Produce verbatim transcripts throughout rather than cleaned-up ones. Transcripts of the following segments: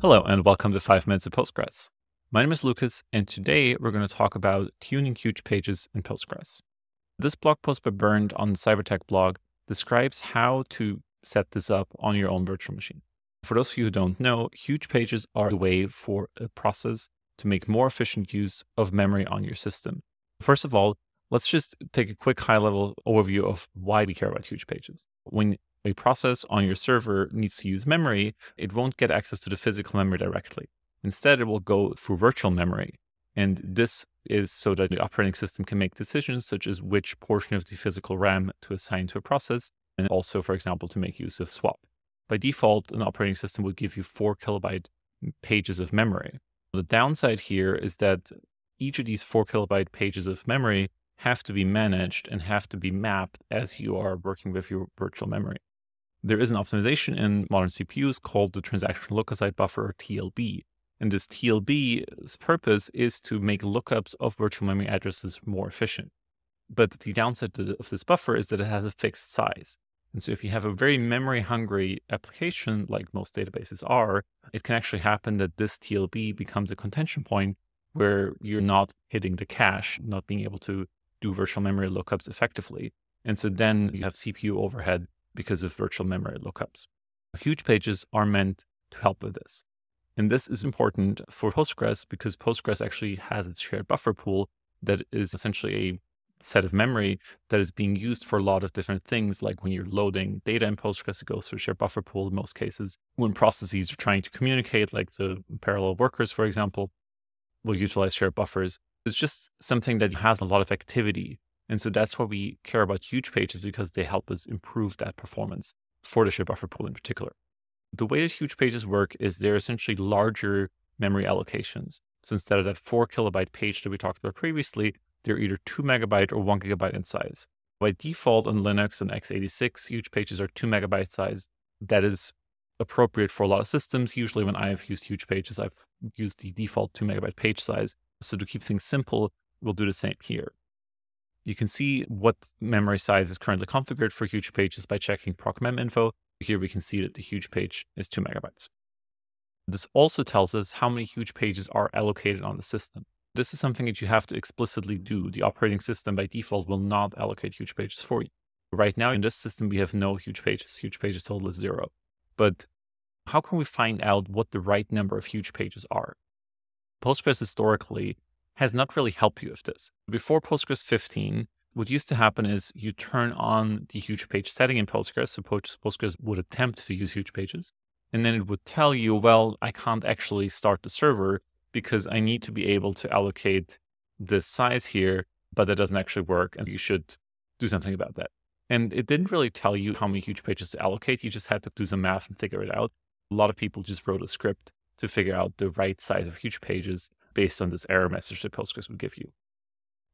Hello and welcome to five Minutes of Postgres. My name is Lucas and today we're going to talk about tuning huge pages in Postgres. This blog post by Bernd on the CyberTech blog describes how to set this up on your own virtual machine. For those of you who don't know, huge pages are a way for a process to make more efficient use of memory on your system. First of all, let's just take a quick high-level overview of why we care about huge pages. When a process on your server needs to use memory, it won't get access to the physical memory directly. Instead, it will go through virtual memory. And this is so that the operating system can make decisions such as which portion of the physical RAM to assign to a process, and also, for example, to make use of swap. By default, an operating system would give you four kilobyte pages of memory. The downside here is that each of these four kilobyte pages of memory have to be managed and have to be mapped as you are working with your virtual memory. There is an optimization in modern C P Us called the Translation Lookaside Buffer, or T L B. And this T L B's purpose is to make lookups of virtual memory addresses more efficient. But the downside of this buffer is that it has a fixed size. And so if you have a very memory-hungry application, like most databases are, it can actually happen that this T L B becomes a contention point where you're not hitting the cache, not being able to do virtual memory lookups effectively. And so then you have C P U overhead because of virtual memory lookups. Huge pages are meant to help with this. And this is important for Postgres because Postgres actually has its shared buffer pool that is essentially a set of memory that is being used for a lot of different things. Like when you're loading data in Postgres, it goes through a shared buffer pool in most cases. When processes are trying to communicate, like the parallel workers, for example, will utilize shared buffers. It's just something that has a lot of activity. And so that's why we care about huge pages, because they help us improve that performance for the shared buffer pool in particular. The way that huge pages work is they're essentially larger memory allocations. So instead of that four kilobyte page that we talked about previously, they're either two megabyte or one gigabyte in size. By default on Linux and x eighty-six, huge pages are two megabyte size. That is appropriate for a lot of systems. Usually when I've used huge pages, I've used the default two megabyte page size. So to keep things simple, we'll do the same here. You can see what memory size is currently configured for huge pages by checking proc mem info. Here we can see that the huge page is two megabytes. This also tells us how many huge pages are allocated on the system. This is something that you have to explicitly do. The operating system by default will not allocate huge pages for you. Right now in this system, we have no huge pages. Huge pages total is zero. But how can we find out what the right number of huge pages are? Postgres historically has not really helped you with this. Before Postgres fifteen, what used to happen is you turn on the huge page setting in Postgres. So Postgres would attempt to use huge pages. And then it would tell you, well, I can't actually start the server because I need to be able to allocate this size here, but that doesn't actually work, and you should do something about that. And it didn't really tell you how many huge pages to allocate. You just had to do some math and figure it out. A lot of people just wrote a script to figure out the right size of huge pages based on this error message that Postgres would give you.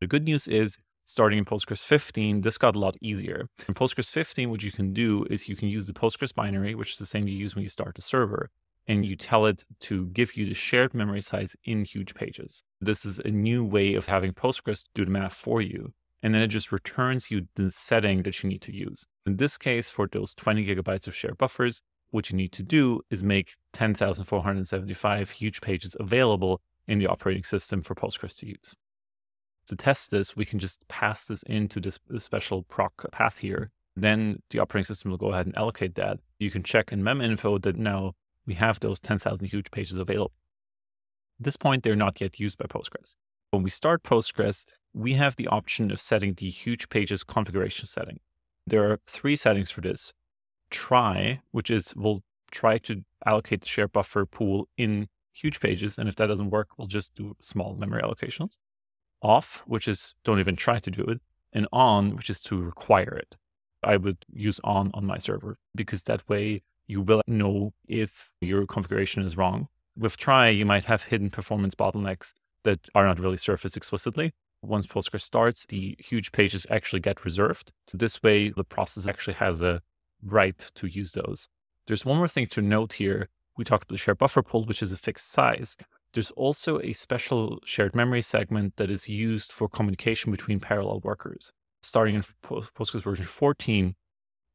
The good news is, starting in Postgres fifteen, this got a lot easier. In Postgres fifteen, what you can do is you can use the Postgres binary, which is the same you use when you start the server, and you tell it to give you the shared memory size in huge pages. This is a new way of having Postgres do the math for you. And then it just returns you the setting that you need to use. In this case, for those twenty gigabytes of shared buffers, what you need to do is make ten thousand four hundred seventy-five huge pages available in the operating system for Postgres to use. To test this, we can just pass this into this special proc path here. Then the operating system will go ahead and allocate that. You can check in meminfo that now we have those ten thousand huge pages available. At this point, they're not yet used by Postgres. When we start Postgres, we have the option of setting the huge pages configuration setting. There are three settings for this. Try, which is we'll try to allocate the shared buffer pool in huge pages. And if that doesn't work, we'll just do small memory allocations. Off, which is don't even try to do it. And on, which is to require it. I would use on on my server because that way you will know if your configuration is wrong. With try, you might have hidden performance bottlenecks that are not really surfaced explicitly. Once Postgres starts, the huge pages actually get reserved. So this way, the process actually has a right to use those. There's one more thing to note here. We talked about the shared buffer pool, which is a fixed size. There's also a special shared memory segment that is used for communication between parallel workers. starting in Postgres version fourteen,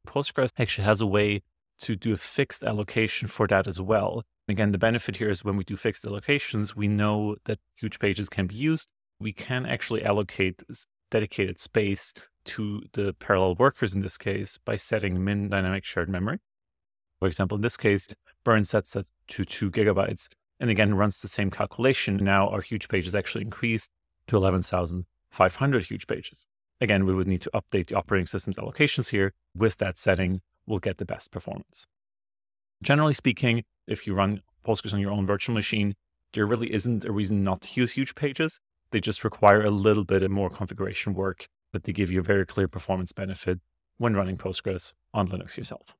Postgres actually has a way to do a fixed allocation for that as well. And again, the benefit here is when we do fixed allocations, we know that huge pages can be used. We can actually allocate dedicated space to the parallel workers in this case by setting min dynamic shared memory. For example, in this case, Bernd sets that to two gigabytes and again runs the same calculation. Now our huge page is actually increased to eleven thousand five hundred huge pages. Again, we would need to update the operating system's allocations here. With that setting, we'll get the best performance. Generally speaking, if you run Postgres on your own virtual machine, there really isn't a reason not to use huge pages. They just require a little bit of more configuration work, but they give you a very clear performance benefit when running Postgres on Linux yourself.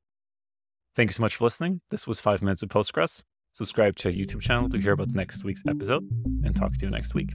Thank you so much for listening. This was five minutes of Postgres. Subscribe to our YouTube channel to hear about next week's episode, and talk to you next week.